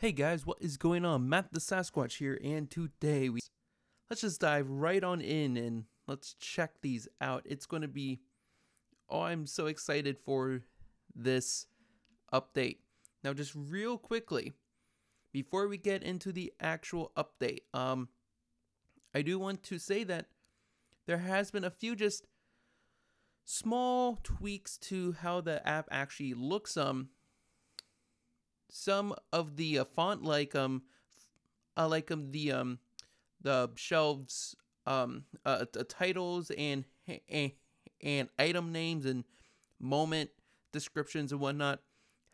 Hey guys, what is going on? Matt the Sasquatch here, and today let's just dive right on in and let's check these out. It's going to be, oh, I'm so excited for this update. Now, just real quickly, before we get into the actual update, I do want to say that there has been a few just small tweaks to how the app actually looks. Some of the font, the shelves, titles and item names and moment descriptions and whatnot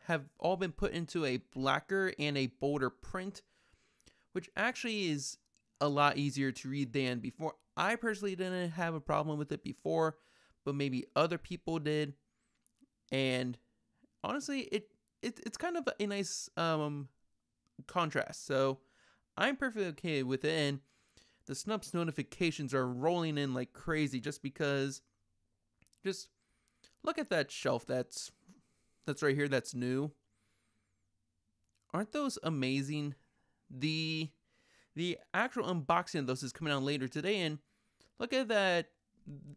have all been put into a blacker and a bolder print, which actually is a lot easier to read than before. I personally didn't have a problem with it before, but maybe other people did, and honestly, it's kind of a nice contrast, so I'm perfectly okay with it. And the Snupps notifications are rolling in like crazy, just because, just look at that shelf that's right here that's new. Aren't those amazing? The actual unboxing of those is coming out later today, and look at that,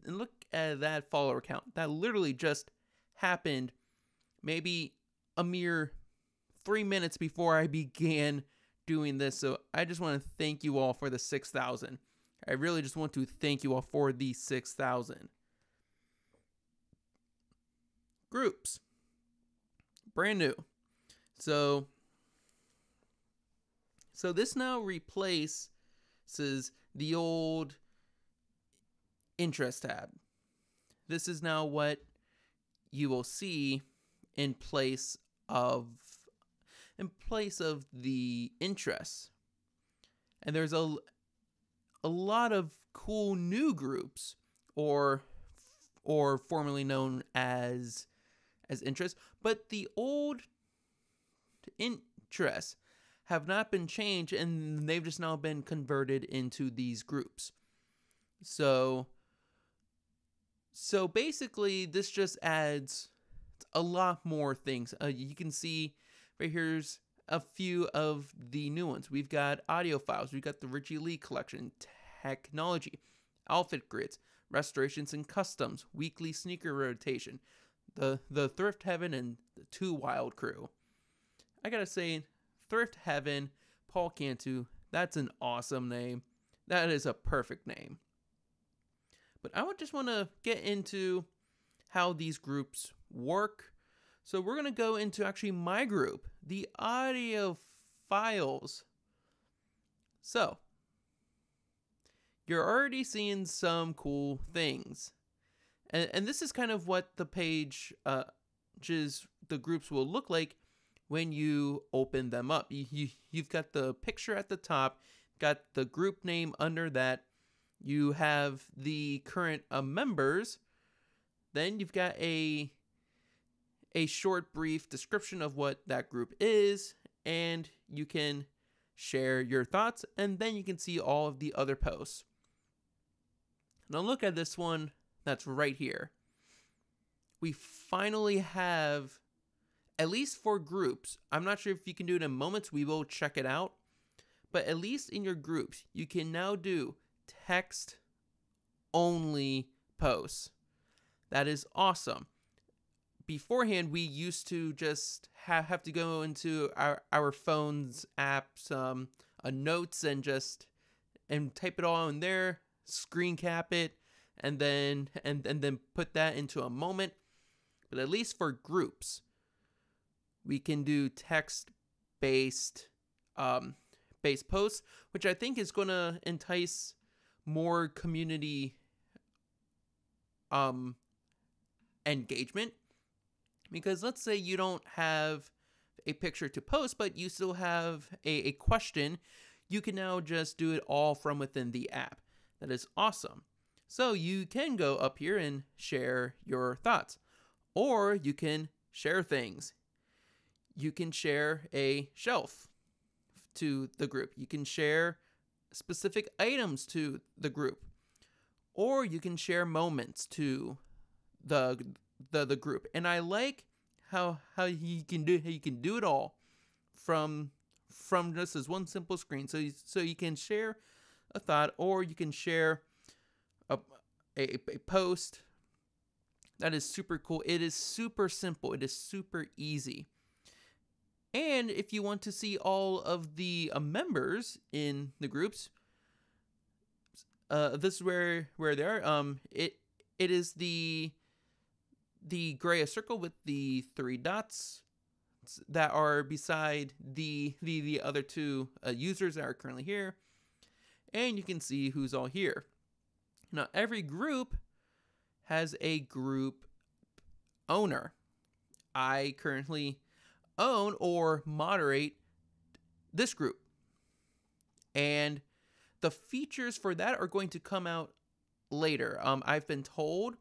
and look at that follower count that literally just happened maybe a mere 3 minutes before I began doing this. So I just want to thank you all for the 6,000. I really just want to thank you all for the 6,000. Groups. Brand new. So this now replaces the old interest tab. This is now what you will see in place of the interests, and there's a lot of cool new groups, or formerly known as interests, but the old interests have not been changed, and they've just now been converted into these groups. So basically this just adds a lot more things. You can see right here's a few of the new ones. We've got audio files, we've got the Richie Lee collection, technology, outfit grids, restorations and customs, weekly sneaker rotation, the Thrift Heaven, and the Two Wild Crew. I gotta say, Thrift Heaven, Paul Cantu, that's an awesome name. That is a perfect name. But I would just want to get into how these groups work. So we're going to go into actually my group, the audio files. So you're already seeing some cool things, and this is kind of what the page, the groups will look like when you open them up. You've got the picture at the top, got the group name under that, you have the current members. Then you've got a short, brief description of what that group is, and you can share your thoughts, and then you can see all of the other posts. Now look at this one that's right here. We finally have, at least for groups, I'm not sure if you can do it in moments, we will check it out, but at least in your groups, you can now do text-only posts. That is awesome. Beforehand, we used to just have to go into our phone's apps, notes, and just type it all in there, screen cap it, and then put that into a moment. But at least for groups, we can do text-based posts, which I think is going to entice more community engagement, because let's say you don't have a picture to post, but you still have a question. You can now just do it all from within the app. That is awesome. So you can go up here and share your thoughts, or you can share things. You can share a shelf to the group. You can share specific items to the group, or you can share moments to the group. And I like how you can do it all from from just this one simple screen. So you can share a thought, or you can share a post. That is super cool. It is super simple. It is super easy. And if you want to see all of the members in the groups, this is where they are. It is the gray circle with the three dots that are beside the other two users that are currently here, and you can see who's all here. Now every group has a group owner. I currently own or moderate this group, and the features for that are going to come out later. I've been told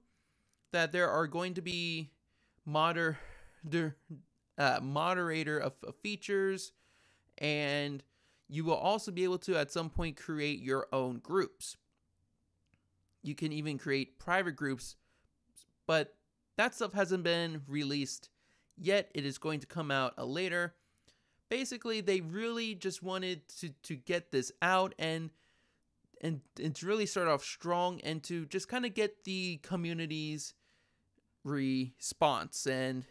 that there are going to be moderator of features, and you will also be able to at some point create your own groups. You can even create private groups, but that stuff hasn't been released yet. It is going to come out later. Basically, they really just wanted to get this out and to really start off strong, and to just kind of get the community's response and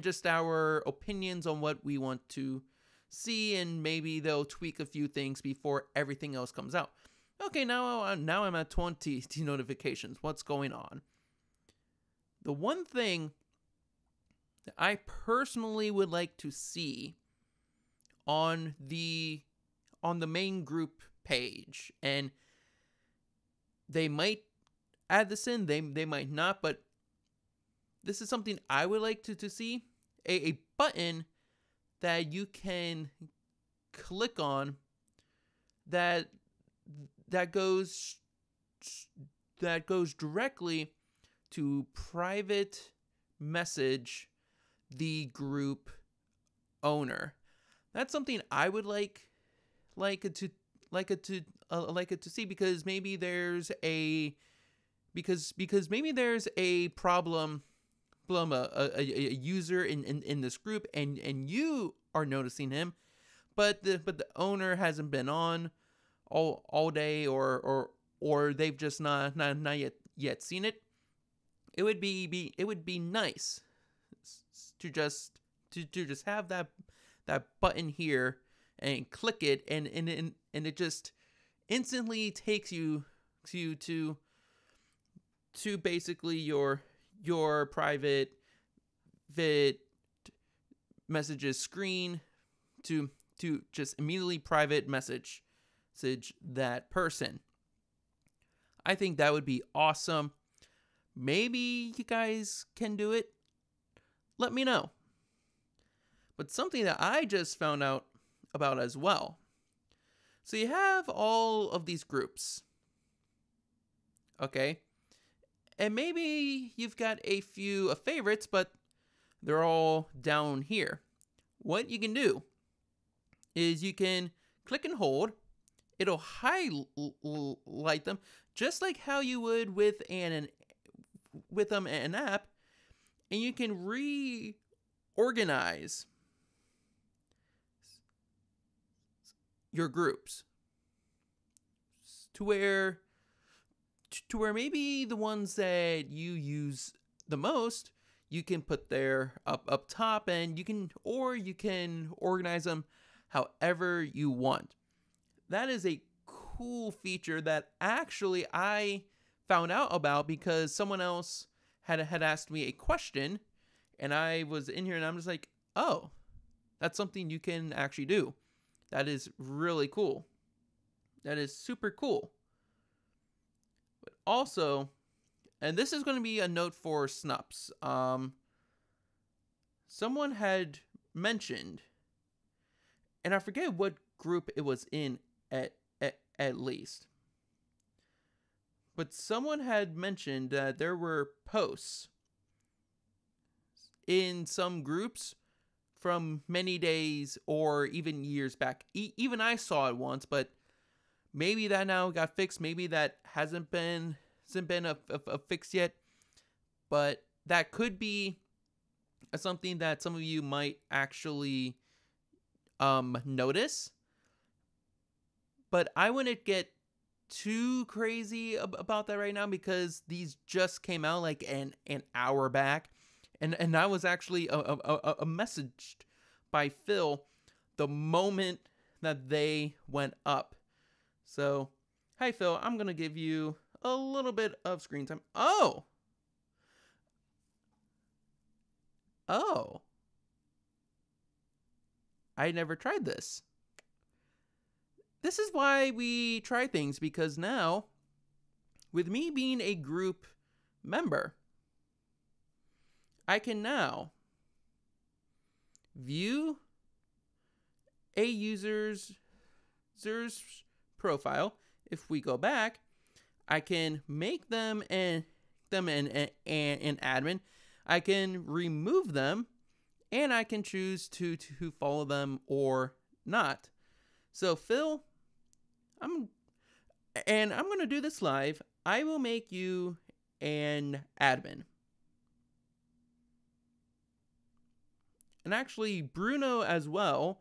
just our opinions on what we want to see, and maybe they'll tweak a few things before everything else comes out. Okay, now I'm at 20 notifications. What's going on? The one thing that I personally would like to see on the main group page, and they might add this in, they might not, but this is something I would like to see, a button that you can click on that goes directly to private message the group owner. That's something I would like to see, because maybe there's a problem. A user in this group, and you are noticing him, but the owner hasn't been on all day, or they've just not yet seen it. It would be nice to just have that button here and click it, and it just instantly takes you to basically your private messages screen to just immediately private message that person. I think that would be awesome. Maybe you guys can do it. Let me know. But something that I just found out about as well. So you have all of these groups. Okay. And maybe you've got a few favorites, but they're all down here. What you can do is you can click and hold. It'll highlight them, just like how you would with an app, and you can reorganize your groups to where. Maybe the ones that you use the most, you can put there up top, and you can organize them however you want. That is a cool feature that actually I found out about because someone else had asked me a question, and I was in here and I'm just like, oh, that's something you can actually do. That is really cool. That is super cool. Also, and this is going to be a note for Snupps, someone had mentioned, and I forget what group it was in at least, but someone had mentioned that there were posts in some groups from many days or even years back. Even I saw it once, but maybe that now got fixed. Maybe that hasn't been a fix yet. But that could be something that some of you might actually notice. But I wouldn't get too crazy about that right now because these just came out like an hour back. And I was actually messaged by Phil the moment that they went up. So, hi Phil, I'm going to give you a little bit of screen time. Oh! Oh. I never tried this. This is why we try things, because now, with me being a group member, I can now view a user's profile. If we go back, I can make them an admin. I can remove them, and I can choose to follow them or not. So Phil, I'm gonna do this live. I will make you an admin. And actually Bruno as well,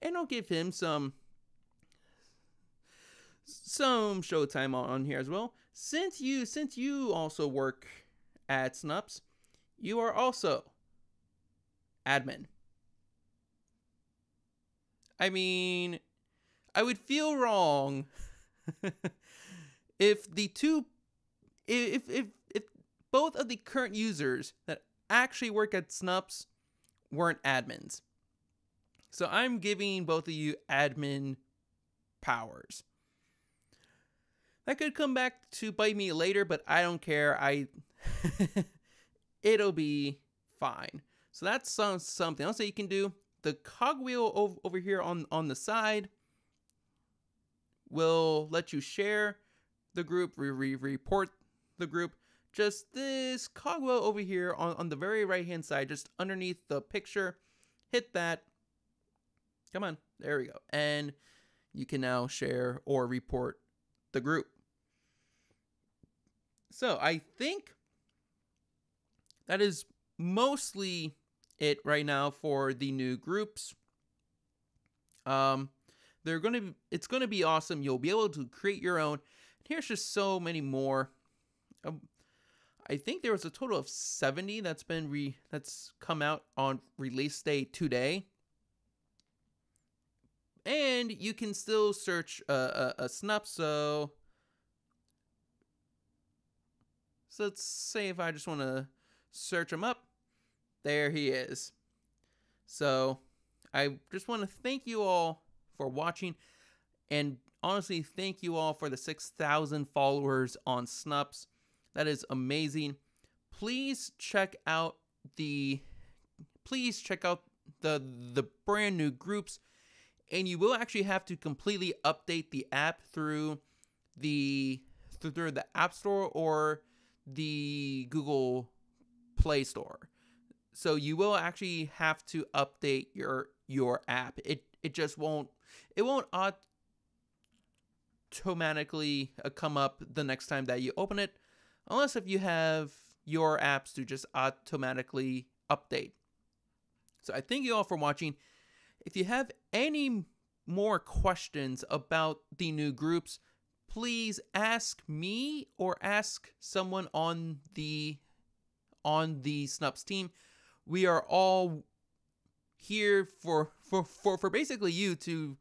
and I'll give him some showtime on here as well. Since you also work at Snupps, you are also admin. I mean, I would feel wrong if both of the current users that actually work at Snupps weren't admins. So I'm giving both of you admin powers. That could come back to bite me later, but I don't care. It'll be fine. So that's something else that you can do. The cogwheel over here on the side will let you share the group, report the group. Just this cogwheel over here on the very right-hand side, just underneath the picture, hit that. Come on, there we go. And you can now share or report the group. So I think that is mostly it right now for the new groups. It's gonna be awesome. You'll be able to create your own. And here's just so many more. I think there was a total of 70 that's come out on release day today. And you can still search a Snupps. So let's say if I just want to search him up. There he is. So I just want to thank you all for watching, and honestly thank you all for the 6,000 followers on Snupps. That is amazing. Please check out the brand new groups, and you will actually have to completely update the app through the App Store or the Google Play Store. So you will actually have to update your app. It just won't automatically come up the next time that you open it, unless if you have your apps to just automatically update. So I thank you all for watching. If you have any more questions about the new groups, please ask me or ask someone on the Snupps team. We are all here for basically you to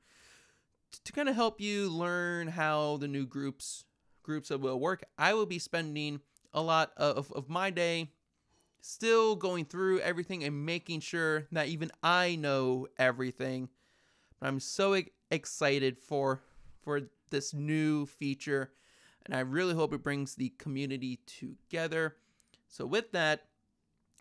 kind of help you learn how the new groups will work. I will be spending a lot of my day still going through everything and making sure that even I know everything. But I'm so excited for this new feature, and I really hope it brings the community together. So with that,